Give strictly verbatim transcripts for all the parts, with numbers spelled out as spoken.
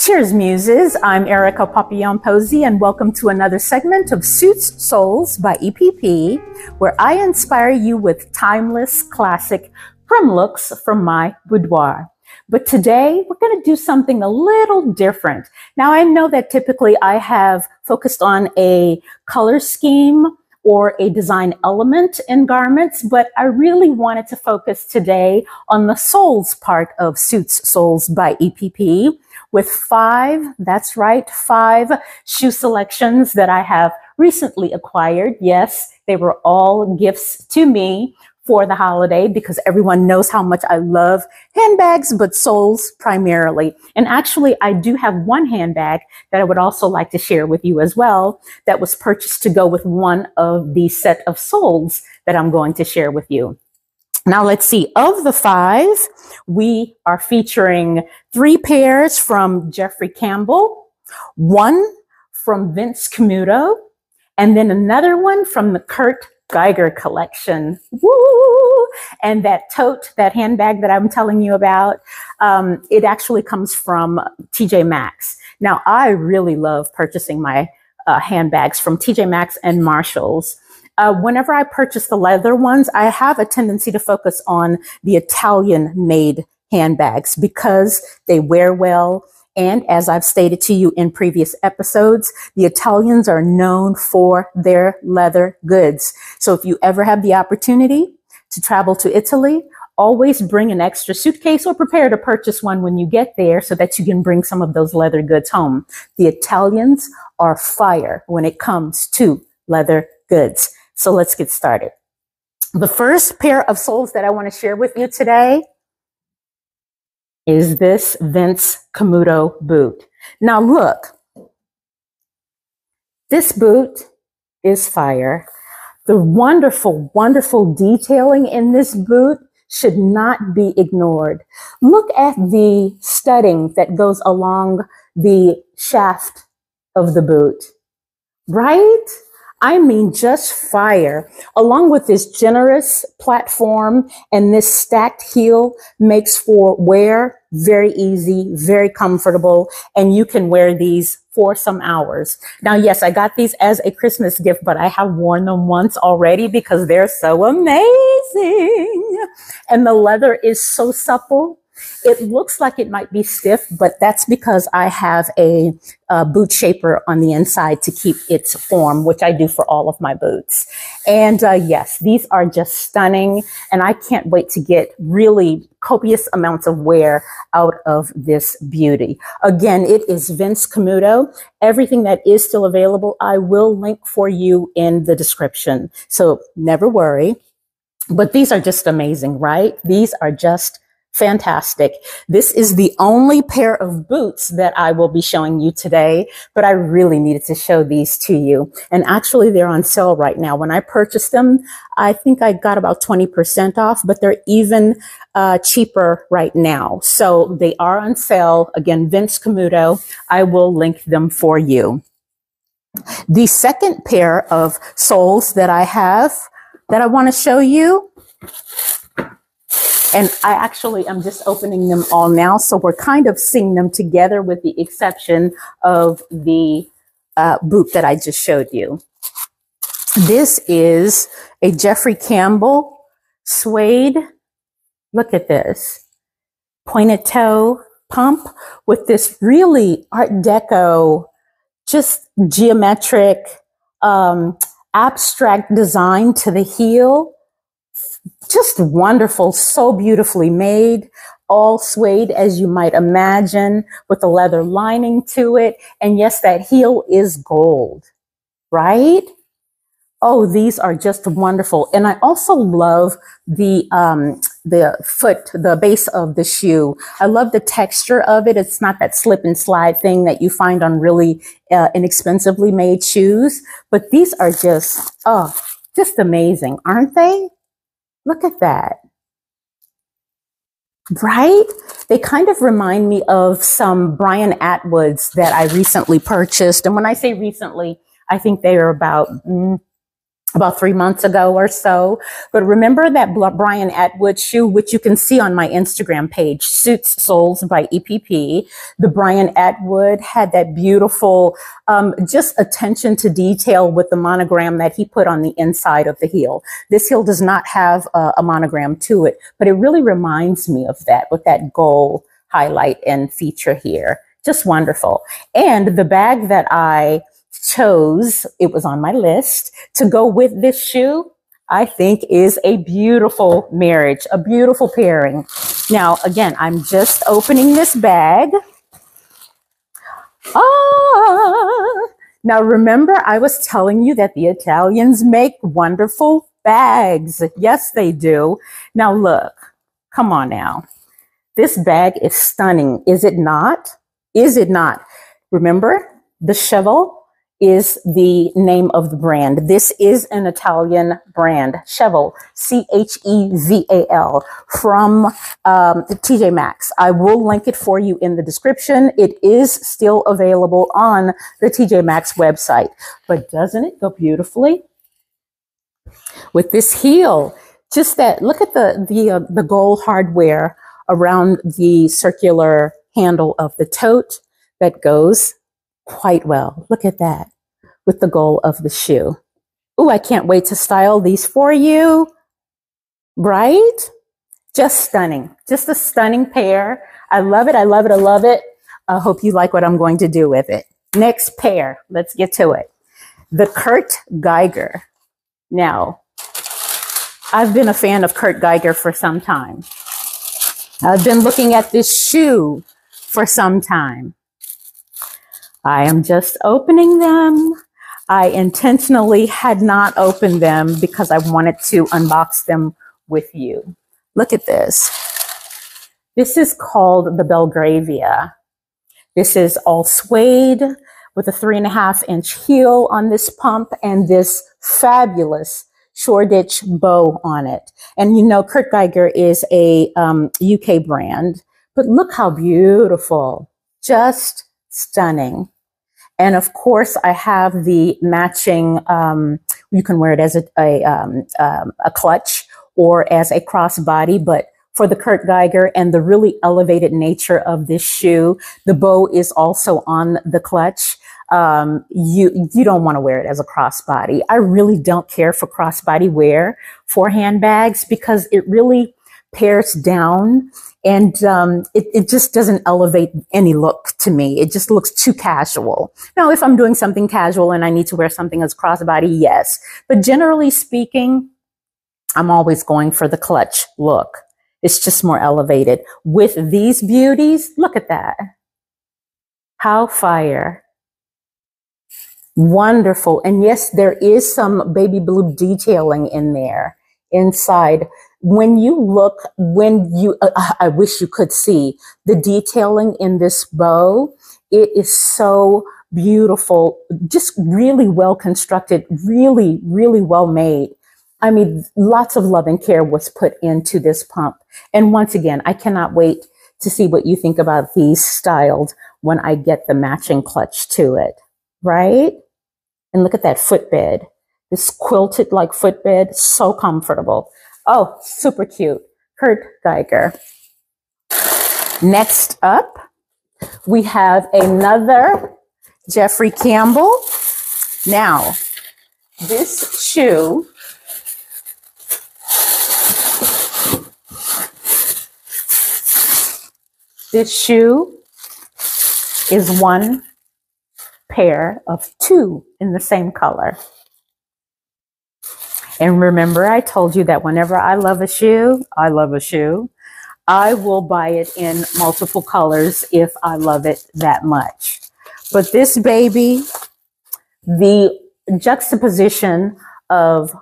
Cheers, Muses. I'm Erica Papillon-Posey, and welcome to another segment of Suits Soles by E P P, where I inspire you with timeless classic prim looks from my boudoir. But today, we're going to do something a little different. Now, I know that typically I have focused on a color scheme or a design element in garments, but I really wanted to focus today on the soles part of Suits Soles by E P P with five, that's right, five shoe selections that I have recently acquired. Yes, they were all gifts to me for the holiday because everyone knows how much I love handbags, but soles primarily. And actually, I do have one handbag that I would also like to share with you as well that was purchased to go with one of the set of soles that I'm going to share with you. Now, let's see. Of the five, we are featuring three pairs from Jeffrey Campbell, one from Vince Camuto, and then another one from the Kurt Geiger collection. Woo! And that tote, that handbag that I'm telling you about, um, it actually comes from T J Maxx. Now, I really love purchasing my uh, handbags from T J Maxx and Marshalls. Uh, whenever I purchase the leather ones, I have a tendency to focus on the Italian-made handbags because they wear well. And as I've stated to you in previous episodes, the Italians are known for their leather goods. So if you ever have the opportunity to travel to Italy, always bring an extra suitcase or prepare to purchase one when you get there so that you can bring some of those leather goods home. The Italians are fire when it comes to leather goods. So let's get started. The first pair of soles that I want to share with you today is this Vince Camuto boot. Now look, this boot is fire. The wonderful, wonderful detailing in this boot should not be ignored. Look at the studding that goes along the shaft of the boot, right? I mean, just fire. Along with this generous platform and this stacked heel makes for wear very easy, very comfortable, and you can wear these for some hours. Now, yes, I got these as a Christmas gift, but I have worn them once already because they're so amazing. And the leather is so supple. It looks like it might be stiff, but that's because I have a, a boot shaper on the inside to keep its form, which I do for all of my boots. And uh, yes, these are just stunning, and I can't wait to get really copious amounts of wear out of this beauty. Again, it is Vince Camuto. Everything that is still available, I will link for you in the description, so never worry. But these are just amazing, right? These are just fantastic. This is the only pair of boots that I will be showing you today, but I really needed to show these to you. And actually, they're on sale right now. When I purchased them, I think I got about twenty percent off, but they're even uh, cheaper right now. So they are on sale. Again, Vince Camuto. I will link them for you. The second pair of soles that I have that I want to show you, and I actually am just opening them all now, so we're kind of seeing them together with the exception of the uh, boot that I just showed you. This is a Jeffrey Campbell suede. Look at this. Pointed toe pump with this really Art Deco, just geometric, um, abstract design to the heel. Just wonderful, so beautifully made, all suede as you might imagine, with a leather lining to it. And yes, that heel is gold, right? Oh, these are just wonderful. And I also love the um, the foot, the base of the shoe. I love the texture of it. It's not that slip and slide thing that you find on really uh, inexpensively made shoes. But these are just, oh, just amazing, aren't they? Look at that, right? They kind of remind me of some Brian Atwoods that I recently purchased. And when I say recently, I think they are about mm, about three months ago or so. But remember that Brian Atwood shoe, which you can see on my Instagram page, Suits Soles by E P P. The Brian Atwood had that beautiful, um, just attention to detail with the monogram that he put on the inside of the heel. This heel does not have a, a monogram to it, but it really reminds me of that with that gold highlight and feature here. Just wonderful. And the bag that I chose, it was on my list to go with this shoe, I think is a beautiful marriage, a beautiful pairing. Now, again, I'm just opening this bag. Ah! Now, remember, I was telling you that the Italians make wonderful bags. Yes, they do. Now, look, come on now. This bag is stunning. Is it not? Is it not? Remember, the Cheval is the name of the brand. This is an Italian brand, Cheval, C H E V A L, from um, T J Maxx. I will link it for you in the description. It is still available on the T J Maxx website. But doesn't it go beautifully with this heel? Just that, look at the, the, uh, the gold hardware around the circular handle of the tote that goes quite well. Look at that with the goal of the shoe. Oh, I can't wait to style these for you. Right? Just stunning. Just a stunning pair. I love it. I love it. I love it. I hope you like what I'm going to do with it. Next pair. Let's get to it. The Kurt Geiger. Now, I've been a fan of Kurt Geiger for some time. I've been looking at this shoe for some time. I am just opening them. I intentionally had not opened them because I wanted to unbox them with you. Look at this. This is called the Belgravia. This is all suede with a three and a half inch heel on this pump and this fabulous Shoreditch bow on it. And you know, Kurt Geiger is a um, U K brand, but look how beautiful. Just stunning. And of course, I have the matching, um, you can wear it as a, a, um, um, a clutch or as a crossbody, but for the Kurt Geiger and the really elevated nature of this shoe, the bow is also on the clutch. Um, you, you don't want to wear it as a crossbody. I really don't care for crossbody wear for handbags because it really pairs down. And um, it, it just doesn't elevate any look to me. It just looks too casual. Now, if I'm doing something casual and I need to wear something as crossbody, yes. But generally speaking, I'm always going for the clutch look. It's just more elevated. With these beauties, look at that. How fire. Wonderful. And yes, there is some baby blue detailing in there, inside. When you look, when you, uh, I wish you could see the detailing in this bow. It is so beautiful, just really well constructed, really, really well made. I mean, lots of love and care was put into this pump. And once again, I cannot wait to see what you think about these styled when I get the matching clutch to it, right? And look at that footbed, this quilted like footbed, so comfortable. Oh, super cute. Kurt Geiger. Next up, we have another Jeffrey Campbell. Now, this shoe this shoe is one pair of two in the same color. And remember, I told you that whenever I love a shoe, I love a shoe, I will buy it in multiple colors if I love it that much. But this baby, the juxtaposition of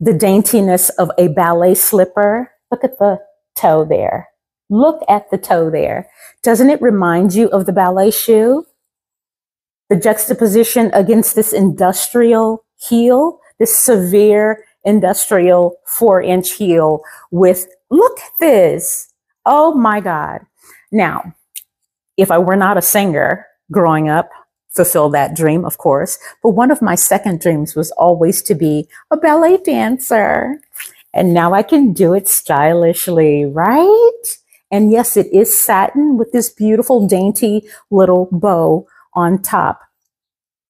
the daintiness of a ballet slipper. Look at the toe there. Look at the toe there. Doesn't it remind you of the ballet shoe? The juxtaposition against this industrial heel. This severe industrial four inch heel with, look at this. Oh my God. Now, if I were not a singer growing up, fulfill that dream, of course. But one of my second dreams was always to be a ballet dancer. And now I can do it stylishly, right? And yes, it is satin with this beautiful, dainty little bow on top.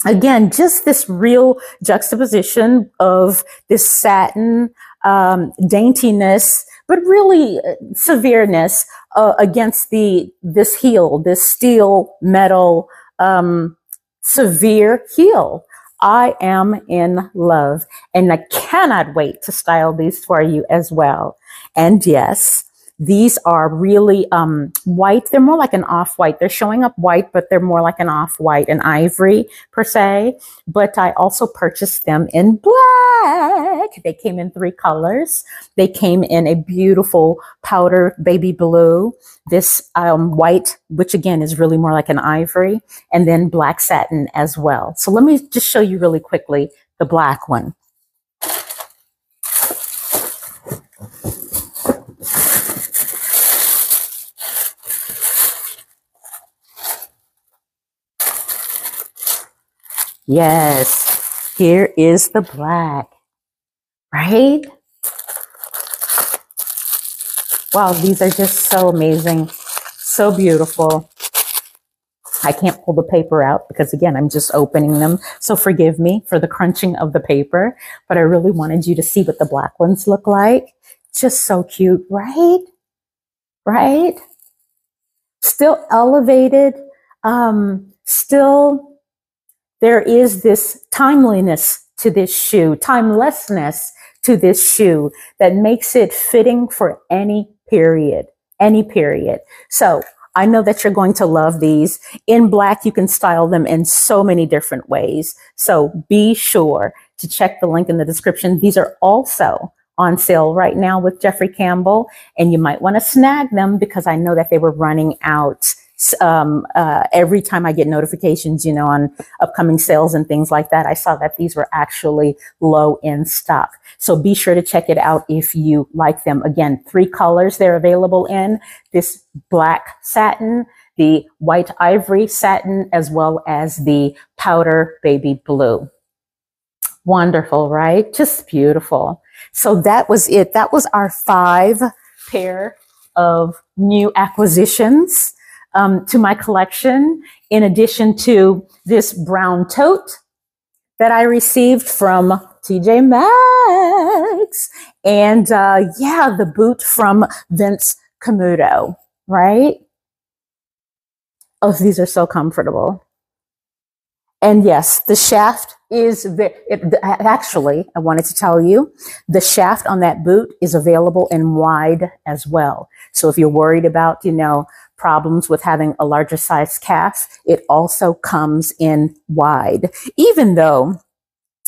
Again, just this real juxtaposition of this satin um, daintiness, but really severeness uh, against the this heel, this steel metal um, severe heel. I am in love, and I cannot wait to style these for you as well. And yes, these are really um, white. They're more like an off-white. They're showing up white, but they're more like an off-white, an ivory per se. But I also purchased them in black. They came in three colors. They came in a beautiful powder baby blue, this um, white, which again is really more like an ivory, and then black satin as well. So let me just show you really quickly the black one. Yes, here is the black, right? Wow, these are just so amazing, so beautiful. I can't pull the paper out because, again, I'm just opening them. So forgive me for the crunching of the paper, but I really wanted you to see what the black ones look like. Just so cute, right? Right? Still elevated, um, still... There is this timeliness to this shoe, timelessness to this shoe that makes it fitting for any period, any period. So I know that you're going to love these. In black, you can style them in so many different ways. So be sure to check the link in the description. These are also on sale right now with Jeffrey Campbell, and you might want to snag them because I know that they were running out. Um, uh, every time I get notifications, you know, on upcoming sales and things like that, I saw that these were actually low in stock. So be sure to check it out if you like them. Again, three colors they're available in: this black satin, the white ivory satin, as well as the powder baby blue. Wonderful, right? Just beautiful. So that was it. That was our five pair of new acquisitions Um, to my collection, in addition to this brown tote that I received from T J Maxx, and uh, yeah, the boot from Vince Camuto, right? Oh, these are so comfortable. And yes, the shaft is, the, it, the, actually, I wanted to tell you, the shaft on that boot is available in wide as well. So if you're worried about, you know, problems with having a larger size calf, it also comes in wide. Even though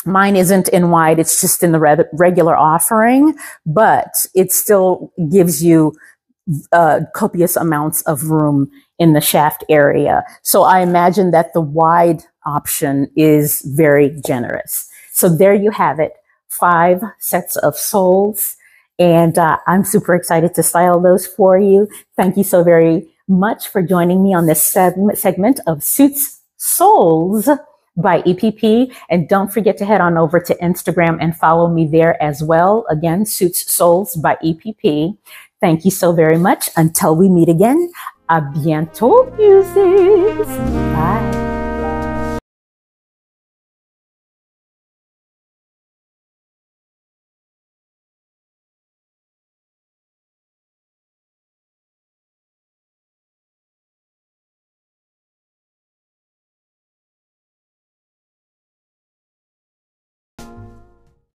mine isn't in wide, it's just in the re regular offering, but it still gives you uh, copious amounts of room in the shaft area. So I imagine that the wide option is very generous. So there you have it, five sets of soles, and uh, I'm super excited to style those for you. Thank you so very much for joining me on this segment of Suits Soles by E P P, and don't forget to head on over to Instagram and follow me there as well. Again, Suits Soles by E P P. Thank you so very much. Until we meet again, a bientôt, music. Bye.